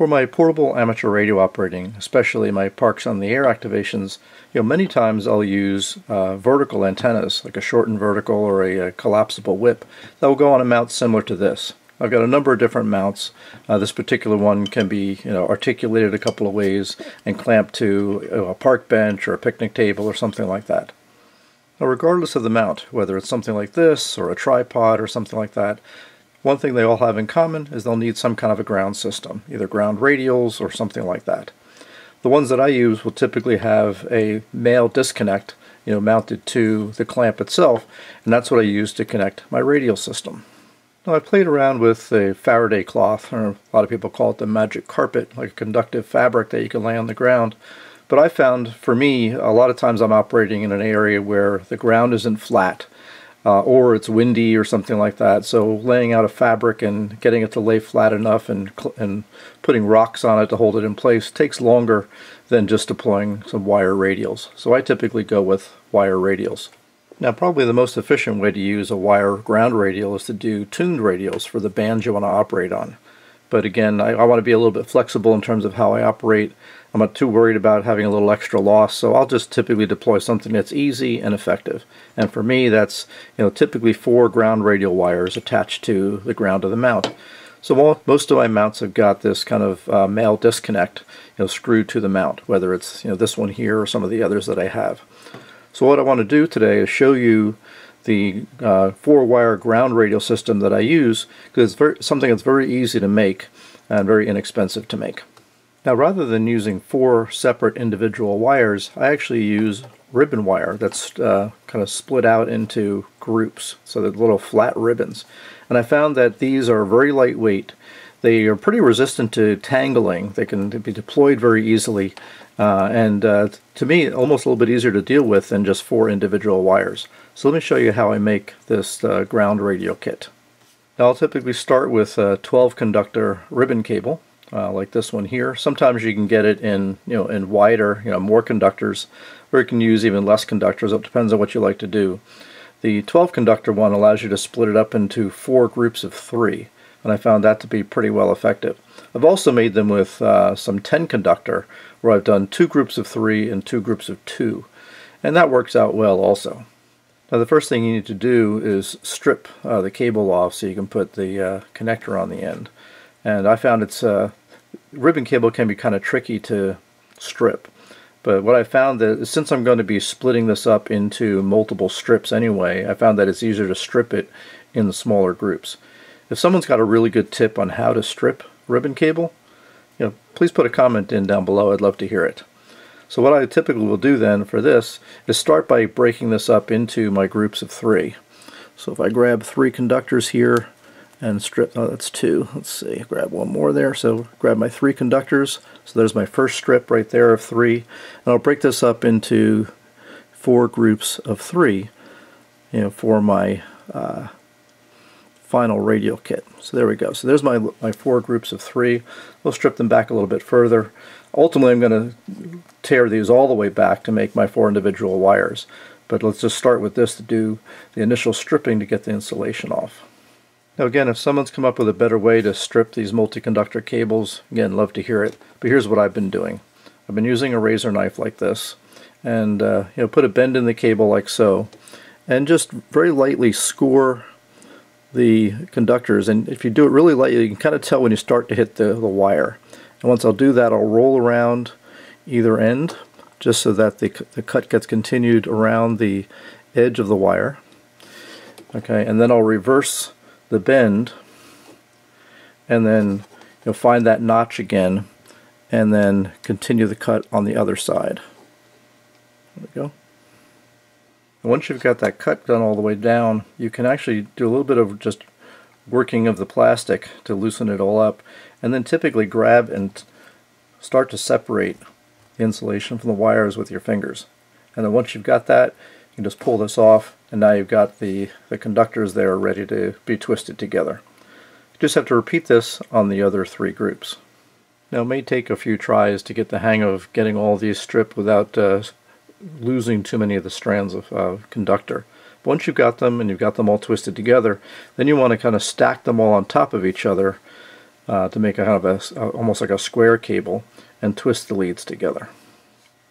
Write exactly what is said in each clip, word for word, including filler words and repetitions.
For my portable amateur radio operating, especially my Parks on the Air activations, you know, many times I'll use uh, vertical antennas, like a shortened vertical or a, a collapsible whip, that will go on a mount similar to this. I've got a number of different mounts. Uh, this particular one can be, you know, articulated a couple of ways and clamped to you know, a park bench or a picnic table or something like that. Now, regardless of the mount, whether it's something like this or a tripod or something like that, one thing they all have in common is they'll need some kind of a ground system, either ground radials or something like that. The ones that I use will typically have a male disconnect, you know, mounted to the clamp itself, and that's what I use to connect my radial system. Now, I played around with a Faraday cloth, or a lot of people call it the magic carpet, like a conductive fabric that you can lay on the ground. But I found, for me, a lot of times I'm operating in an area where the ground isn't flat, Uh, or it's windy or something like that, so laying out a fabric and getting it to lay flat enough and, and putting rocks on it to hold it in place takes longer than just deploying some wire radials. So I typically go with wire radials. Now, probably the most efficient way to use a wire ground radial is to do tuned radials for the bands you want to operate on. But again, I, I want to be a little bit flexible in terms of how I operate. I'm not too worried about having a little extra loss, so I'll just typically deploy something that's easy and effective. And for me, that's you know typically four ground radial wires attached to the ground of the mount. So while most of my mounts have got this kind of uh, male disconnect, you know, screwed to the mount, whether it's you know this one here or some of the others that I have. So what I want to do today is show you the uh, four-wire ground radial system that I use, because it's very, something that's very easy to make and very inexpensive to make. Now, rather than using four separate individual wires, I actually use ribbon wire that's uh, kind of split out into groups, so they're little flat ribbons. And I found that these are very lightweight. They are pretty resistant to tangling. They can be deployed very easily, uh, and uh, to me, almost a little bit easier to deal with than just four individual wires. So let me show you how I make this uh, ground radial kit. Now, I'll typically start with a twelve conductor ribbon cable, uh, like this one here. Sometimes you can get it in, you know, in wider, you know, more conductors, or you can use even less conductors. It depends on what you like to do. The twelve conductor one allows you to split it up into four groups of three, and I found that to be pretty well effective. I've also made them with uh, some ten conductor, where I've done two groups of three and two groups of two, and that works out well also. Now, the first thing you need to do is strip uh, the cable off so you can put the uh, connector on the end. And I found it's uh, ribbon cable can be kind of tricky to strip, but what I found that since I'm going to be splitting this up into multiple strips anyway, I found that it's easier to strip it in the smaller groups. If someone's got a really good tip on how to strip ribbon cable, you know, please put a comment in down below. I'd love to hear it. So what I typically will do then for this is start by breaking this up into my groups of three. So if I grab three conductors here and strip, oh, that's two. Let's see, grab one more there. So grab my three conductors. So there's my first strip right there of three. And I'll break this up into four groups of three, you know, for my uh, final radial kit. So there we go. So there's my, my four groups of three. We'll strip them back a little bit further. Ultimately, I'm going to tear these all the way back to make my four individual wires. But let's just start with this to do the initial stripping to get the insulation off. Now again, if someone's come up with a better way to strip these multi-conductor cables, again, love to hear it. But here's what I've been doing. I've been using a razor knife like this, and uh, you know, put a bend in the cable like so, and just very lightly score the conductors. And if you do it really lightly, you can kind of tell when you start to hit the, the wire. And once I'll do that, I'll roll around either end just so that the, the cut gets continued around the edge of the wire. Okay, and then I'll reverse the bend, and then you'll find that notch again, and then continue the cut on the other side. There we go. Once you've got that cut done all the way down, you can actually do a little bit of just working of the plastic to loosen it all up, and then typically grab and start to separate the insulation from the wires with your fingers. And then once you've got that, you can just pull this off, and now you've got the, the conductors there ready to be twisted together. You just have to repeat this on the other three groups. Now, it may take a few tries to get the hang of getting all these stripped without uh, losing too many of the strands of uh, conductor. Once you've got them and you've got them all twisted together, then you want to kind of stack them all on top of each other uh, to make a kind of a, almost like a square cable, and twist the leads together.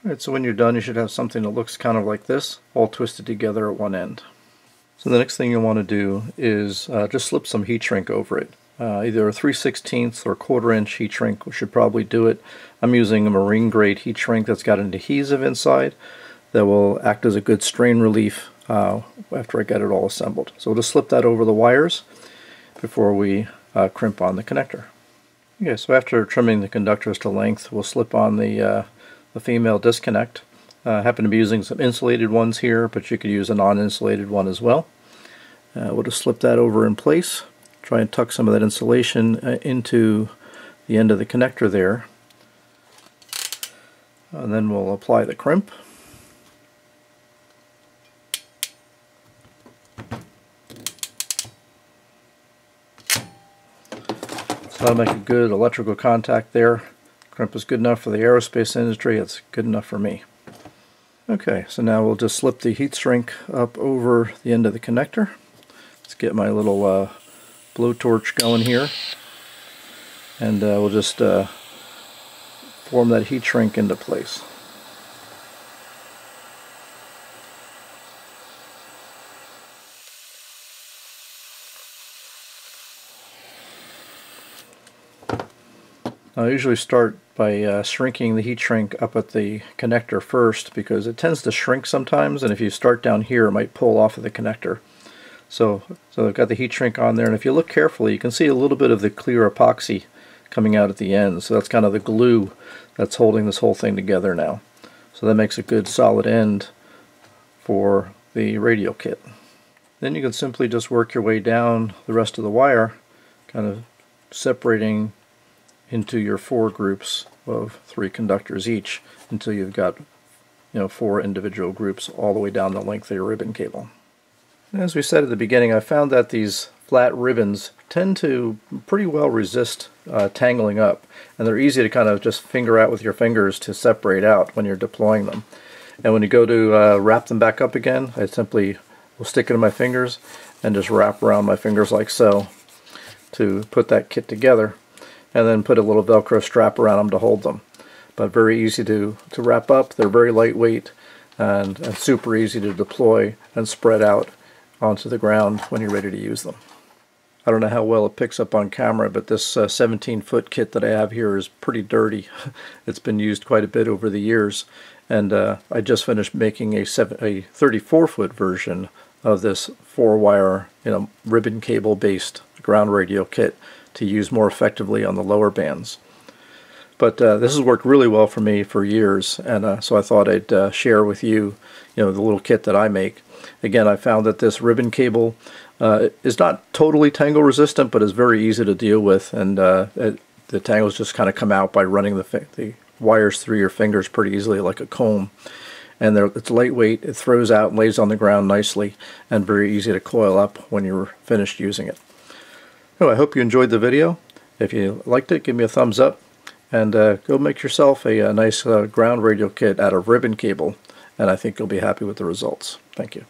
All right, so when you're done, you should have something that looks kind of like this, all twisted together at one end. So the next thing you'll want to do is uh, just slip some heat shrink over it. Uh, either a three sixteenths or a quarter inch heat shrink should probably do it. I'm using a marine grade heat shrink that's got an adhesive inside that will act as a good strain relief uh, after I get it all assembled. So we'll just slip that over the wires before we uh, crimp on the connector. Okay, so after trimming the conductors to length, we'll slip on the, uh, the female disconnect. I uh, happen to be using some insulated ones here, but you could use a non-insulated one as well. Uh, we'll just slip that over in place. Try and tuck some of that insulation into the end of the connector there. And then we'll apply the crimp. So that'll make a good electrical contact there. Crimp is good enough for the aerospace industry. It's good enough for me. Okay, so now we'll just slip the heat shrink up over the end of the connector. Let's get my little uh, blowtorch going here, and uh, we'll just uh, form that heat shrink into place. I usually start by uh, shrinking the heat shrink up at the connector first, because it tends to shrink sometimes, and if you start down here it might pull off of the connector. So, so I've got the heat shrink on there, and if you look carefully you can see a little bit of the clear epoxy coming out at the end, so that's kind of the glue that's holding this whole thing together now. So that makes a good solid end for the radial kit. Then you can simply just work your way down the rest of the wire, kind of separating into your four groups of three conductors each until you've got, you know, four individual groups all the way down the length of your ribbon cable. As we said at the beginning, I found that these flat ribbons tend to pretty well resist uh, tangling up, and they're easy to kind of just finger out with your fingers to separate out when you're deploying them. And when you go to uh, wrap them back up again, I simply will stick it in my fingers and just wrap around my fingers like so to put that kit together, and then put a little Velcro strap around them to hold them. But very easy to, to wrap up. They're very lightweight and, and super easy to deploy and spread out onto the ground when you're ready to use them. I don't know how well it picks up on camera, but this seventeen foot uh, kit that I have here is pretty dirty. It's been used quite a bit over the years, and uh, I just finished making a, seven, a thirty-four foot version of this four-wire, you know, ribbon cable-based ground radial kit to use more effectively on the lower bands. But uh, this has worked really well for me for years, and uh, so I thought I'd uh, share with you, you know, the little kit that I make. Again, I found that this ribbon cable uh, is not totally tangle resistant, but is very easy to deal with, and uh, it, the tangles just kind of come out by running the, the wires through your fingers pretty easily like a comb. And it's lightweight, it throws out and lays on the ground nicely, and very easy to coil up when you're finished using it. So I hope you enjoyed the video. If you liked it, give me a thumbs up, and uh, go make yourself a, a nice uh, ground radial kit out of ribbon cable, and I think you'll be happy with the results. Thank you.